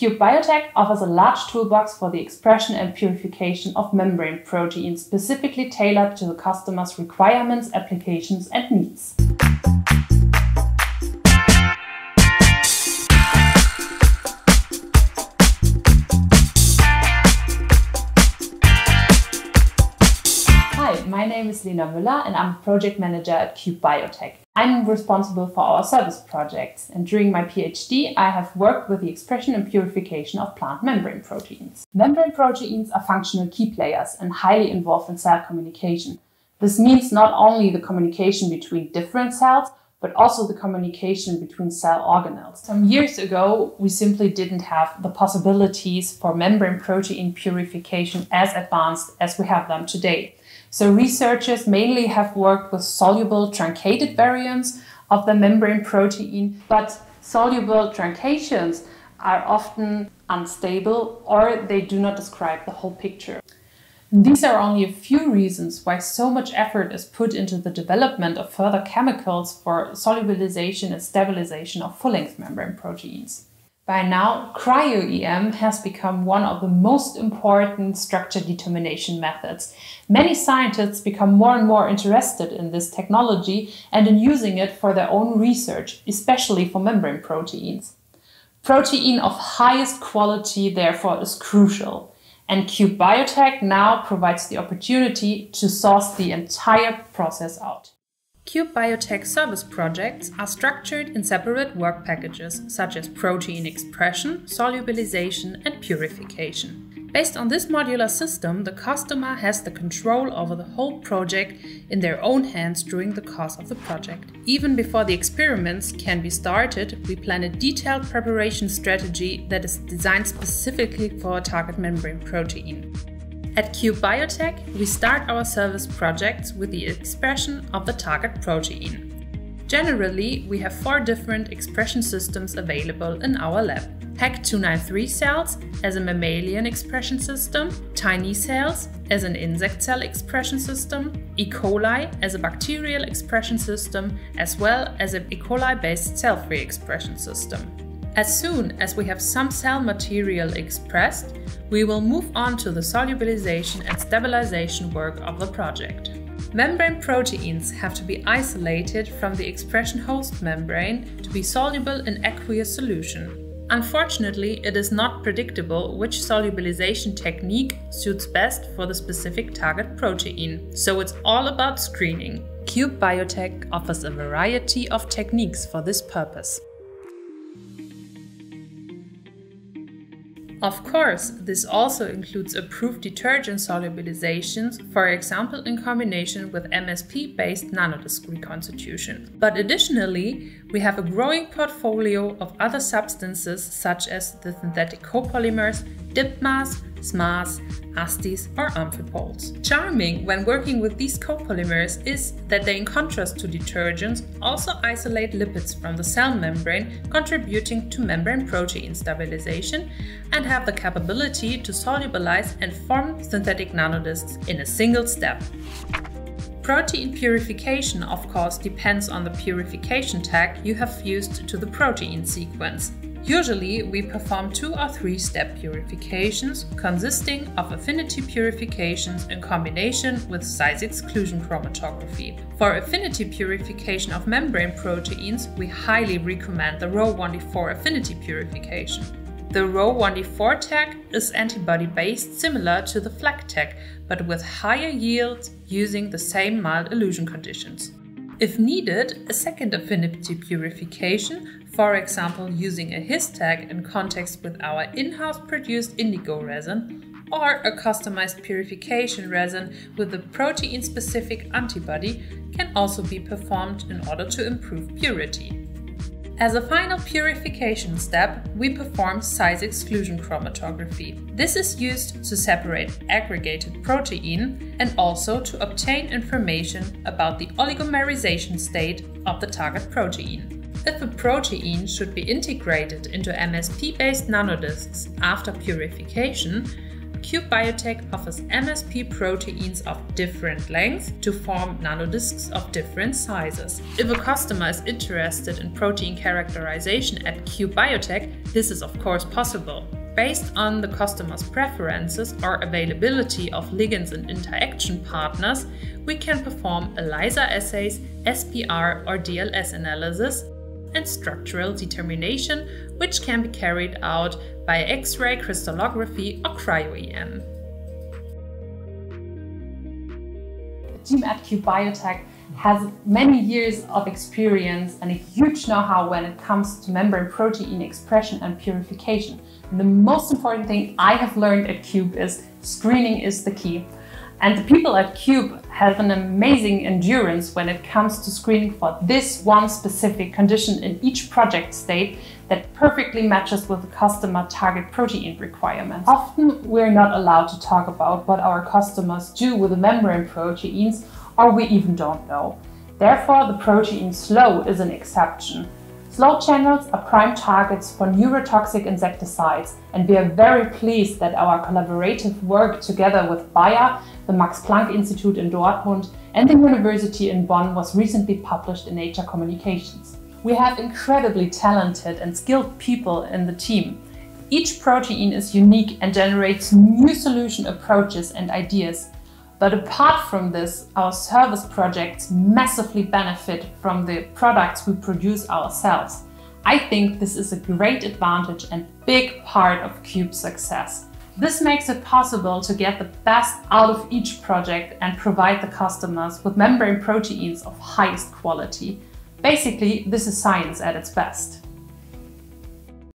Cube Biotech offers a large toolbox for the expression and purification of membrane proteins, specifically tailored to the customer's requirements, applications, and needs. Hi, my name is Lena Müller and I'm a project manager at Cube Biotech. I'm responsible for our service projects, and during my PhD I have worked with the expression and purification of plant membrane proteins. Membrane proteins are functional key players and highly involved in cell communication. This means not only the communication between different cells, but also the communication between cell organelles. Some years ago we simply didn't have the possibilities for membrane protein purification as advanced as we have them today. So researchers mainly have worked with soluble truncated variants of the membrane protein, but soluble truncations are often unstable or they do not describe the whole picture. And these are only a few reasons why so much effort is put into the development of further chemicals for solubilization and stabilization of full-length membrane proteins. By now, cryoEM has become one of the most important structure determination methods. Many scientists become more and more interested in this technology and in using it for their own research, especially for membrane proteins. Protein of highest quality, therefore, is crucial. And Cube Biotech now provides the opportunity to source the entire process out. Cube Biotech service projects are structured in separate work packages such as protein expression, solubilization and purification. Based on this modular system, the customer has the control over the whole project in their own hands during the course of the project. Even before the experiments can be started, we plan a detailed preparation strategy that is designed specifically for a target membrane protein. At Cube Biotech, we start our service projects with the expression of the target protein. Generally, we have four different expression systems available in our lab. HEK293 cells as a mammalian expression system, tiny cells as an insect cell expression system, E. coli as a bacterial expression system, as well as an E. coli-based cell-free expression system. As soon as we have some cell material expressed, we will move on to the solubilization and stabilization work of the project. Membrane proteins have to be isolated from the expression host membrane to be soluble in aqueous solution. Unfortunately, it is not predictable which solubilization technique suits best for the specific target protein, so it's all about screening. Cube Biotech offers a variety of techniques for this purpose. Of course, this also includes approved detergent solubilizations, for example in combination with MSP-based nanodisk reconstitution. But additionally, we have a growing portfolio of other substances such as the synthetic copolymers, DPMAS, SMAs, Astis or amphipols. Charming when working with these copolymers is that they, in contrast to detergents, also isolate lipids from the cell membrane, contributing to membrane protein stabilization and have the capability to solubilize and form synthetic nanodiscs in a single step. Protein purification, of course, depends on the purification tag you have fused to the protein sequence. Usually, we perform 2- or 3-step purifications, consisting of affinity purifications in combination with size exclusion chromatography. For affinity purification of membrane proteins, we highly recommend the Rho1D4 affinity purification. The Rho1D4 tag is antibody-based, similar to the FLAG tag, but with higher yields using the same mild elution conditions. If needed, a second affinity purification, for example using a His tag in context with our in-house produced indigo resin, or a customized purification resin with a protein-specific antibody, can also be performed in order to improve purity. As a final purification step, we perform size exclusion chromatography. This is used to separate aggregated protein and also to obtain information about the oligomerization state of the target protein. If a protein should be integrated into MSP-based nanodiscs after purification, Cube Biotech offers MSP proteins of different lengths to form nanodiscs of different sizes. If a customer is interested in protein characterization at Cube Biotech, this is of course possible. Based on the customer's preferences or availability of ligands and interaction partners, we can perform ELISA assays, SPR or DLS analysis, and structural determination, which can be carried out by X-ray crystallography or cryoEM. The team at Cube Biotech has many years of experience and a huge know-how when it comes to membrane protein expression and purification. And the most important thing I have learned at Cube is screening is the key. And the people at Cube have an amazing endurance when it comes to screening for this one specific condition in each project state that perfectly matches with the customer target protein requirements. Often we're not allowed to talk about what our customers do with the membrane proteins, or we even don't know. Therefore, the protein SLOW is an exception. SLOW channels are prime targets for neurotoxic insecticides, and we are very pleased that our collaborative work together with Bayer, the Max Planck Institute in Dortmund and the University in Bonn was recently published in Nature Communications. We have incredibly talented and skilled people in the team. Each protein is unique and generates new solution approaches and ideas. But apart from this, our service projects massively benefit from the products we produce ourselves. I think this is a great advantage and big part of Cube's success. This makes it possible to get the best out of each project and provide the customers with membrane proteins of highest quality. Basically, this is science at its best.